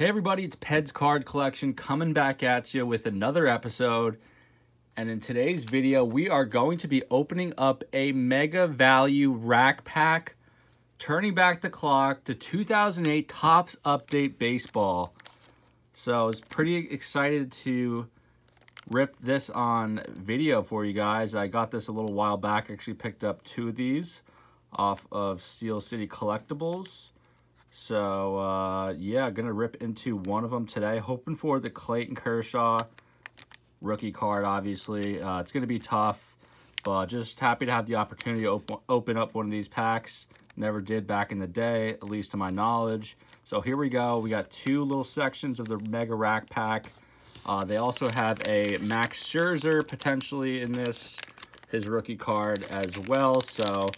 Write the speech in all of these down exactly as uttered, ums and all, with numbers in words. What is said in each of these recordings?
Hey everybody, it's Peds Card Collection coming back at you with another episode. And in today's video, we are going to be opening up a Mega Value Rack Pack, turning back the clock to two thousand eight Topps Update Baseball. So I was pretty excited to rip this on video for you guys. I got this a little while back. I actually picked up two of these off of Steel City Collectibles. So, uh, yeah, going to rip into one of them today. Hoping for the Clayton Kershaw rookie card, obviously. Uh, it's going to be tough, but just happy to have the opportunity to op open up one of these packs. Never did back in the day, at least to my knowledge. So here we go. We got two little sections of the Mega Rack Pack. Uh, they also have a Max Scherzer potentially in this, his rookie card as well. So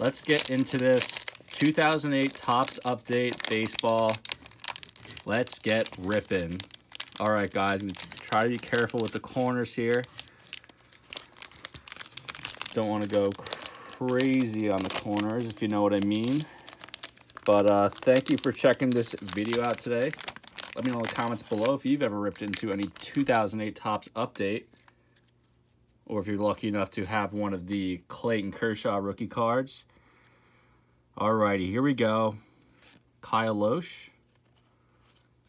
let's get into this. two thousand eight Topps Update Baseball. Let's get ripping. All right, guys, try to be careful with the corners here. Don't want to go crazy on the corners, if you know what I mean. But uh, thank you for checking this video out today. Let me know in the comments below if you've ever ripped into any two thousand eight Topps Update, or if you're lucky enough to have one of the Clayton Kershaw rookie cards. Alrighty, here we go. Kyle Loesch.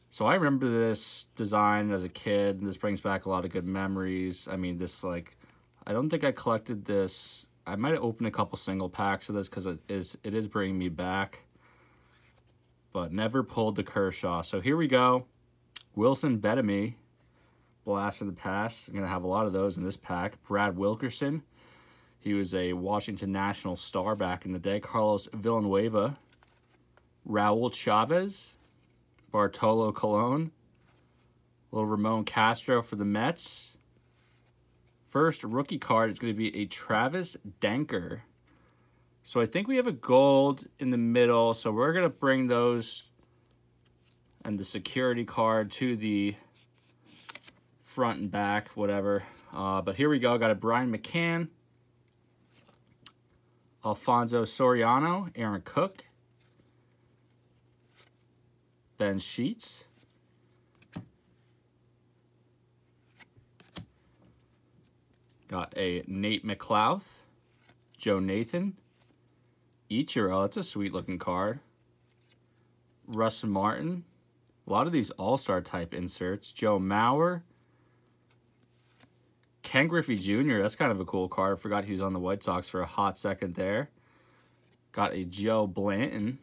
So I remember this design as a kid, and this brings back a lot of good memories. I mean, this, like, I don't think I collected this. I might have opened a couple single packs of this because it is, it is bringing me back. But never pulled the Kershaw. So here we go. Wilson Betemit. Blast from the past. I'm going to have a lot of those in this pack. Brad Wilkerson. He was a Washington National star back in the day. Carlos Villanueva, Raul Chavez, Bartolo Colon, little Ramon Castro for the Mets. First rookie card is going to be a Travis Denker. So I think we have a gold in the middle. So we're going to bring those and the security card to the front and back, whatever. Uh, but here we go. Got a Brian McCann. Alfonso Soriano, Aaron Cook, Ben Sheets, got a Nate McClouth, Joe Nathan, Ichiro, that's a sweet looking card, Russ Martin, a lot of these all-star type inserts, Joe Mauer, Ken Griffey Junior, that's kind of a cool card. I forgot he was on the White Sox for a hot second there. Got a Joe Blanton.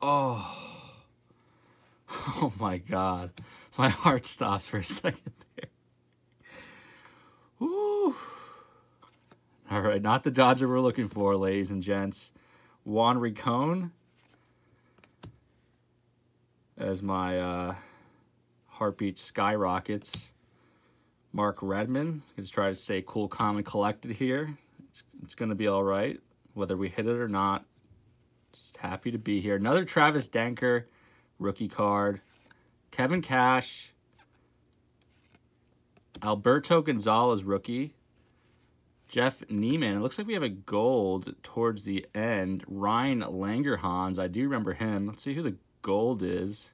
Oh. Oh, my God. My heart stopped for a second there. Woo. All right, not the Dodger we're looking for, ladies and gents. Juan Ricone as my uh, heartbeat skyrockets. Mark Redmond. Let's try to stay cool, calm, and collected here. It's, it's going to be all right, whether we hit it or not. Just happy to be here. Another Travis Denker rookie card. Kevin Cash. Alberto Gonzalez rookie. Jeff Niemann. It looks like we have a gold towards the end. Ryan Langerhans. I do remember him. Let's see who the gold is.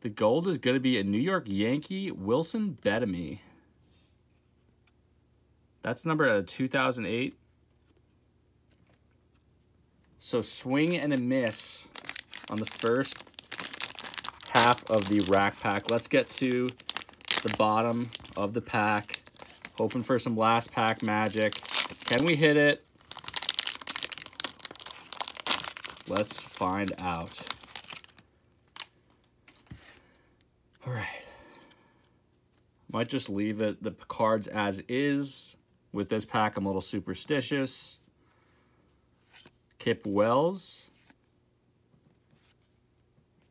The gold is going to be a New York Yankee, Wilson Betemit. That's numbered out of two thousand eight. So swing and a miss on the first half of the rack pack. Let's get to the bottom of the pack. Hoping for some last pack magic. Can we hit it? Let's find out. All right. Might just leave it the cards as is. With this pack, I'm a little superstitious. Kip Wells.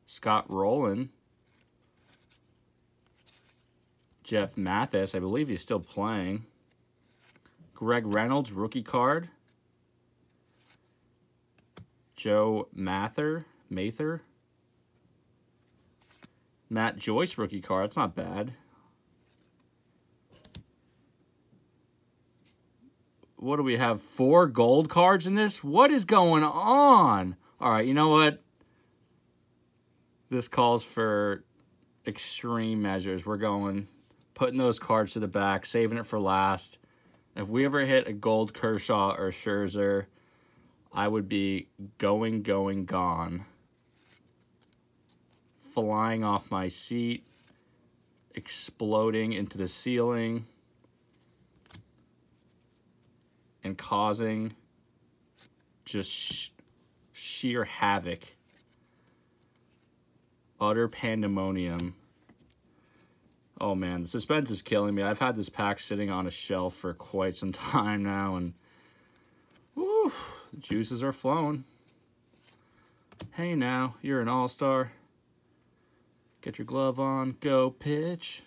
Scott Rowland. Jeff Mathis, I believe he's still playing. Greg Reynolds, rookie card. Joe Mather, Mather. Matt Joyce, rookie card. That's not bad. what do we have? Four gold cards in this? What is going on? All right, you know what? This calls for extreme measures. We're going, putting those cards to the back, saving it for last. If we ever hit a gold Kershaw or Scherzer, I would be going, going, gone. Flying off my seat, exploding into the ceiling, and causing just sh sheer havoc. Utter pandemonium. Oh man, the suspense is killing me. I've had this pack sitting on a shelf for quite some time now, and whew, the juices are flowing. Hey now, you're an all-star. Get your glove on, go pitch.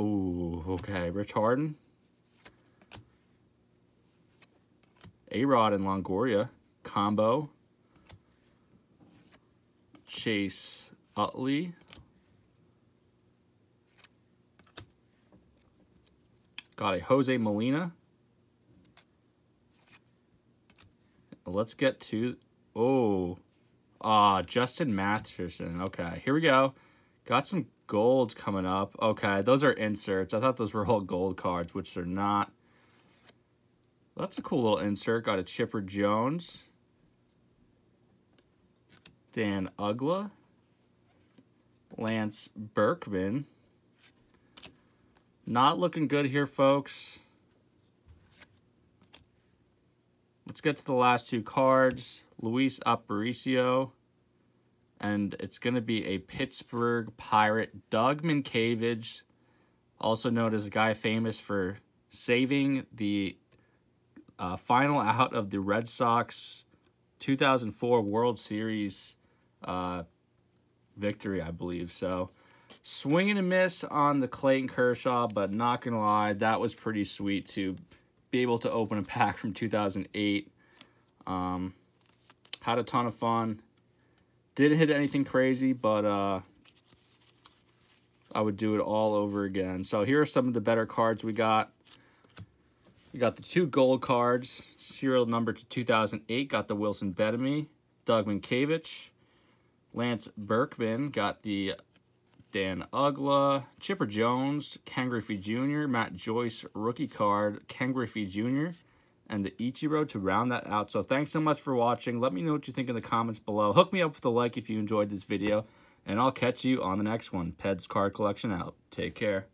Ooh, okay, Rich Harden. A-Rod and Longoria, combo. Chase Utley. Got a Jose Molina. Let's get to, oh, ah, uh, Justin Masterson. Okay, here we go. Got some golds coming up. Okay, those are inserts. I thought those were all gold cards, which they're not. That's a cool little insert. Got a Chipper Jones. Dan Ugla. Lance Berkman. Not looking good here, folks. Let's get to the last two cards. Luis Aparicio, and it's going to be a Pittsburgh Pirate, Doug Minkiewicz, also known as a guy famous for saving the uh, final out of the Red Sox two thousand four World Series uh, victory, I believe. So, swing and a miss on the Clayton Kershaw, but not going to lie, that was pretty sweet to be able to open a pack from two thousand eight. Um... Had a ton of fun. Didn't hit anything crazy, but uh, I would do it all over again. So here are some of the better cards we got. We got the two gold cards. Serial number to two thousand eight. Got the Wilson Betemit. Doug Minkiewicz. Lance Berkman. Got the Dan Ugla. Chipper Jones. Ken Griffey Junior Matt Joyce rookie card. Ken Griffey Junior and the Ichiro to round that out. So thanks so much for watching. Let me know what you think in the comments below. Hook me up with a like if you enjoyed this video, and I'll catch you on the next one. Peds Card Collection out. Take care.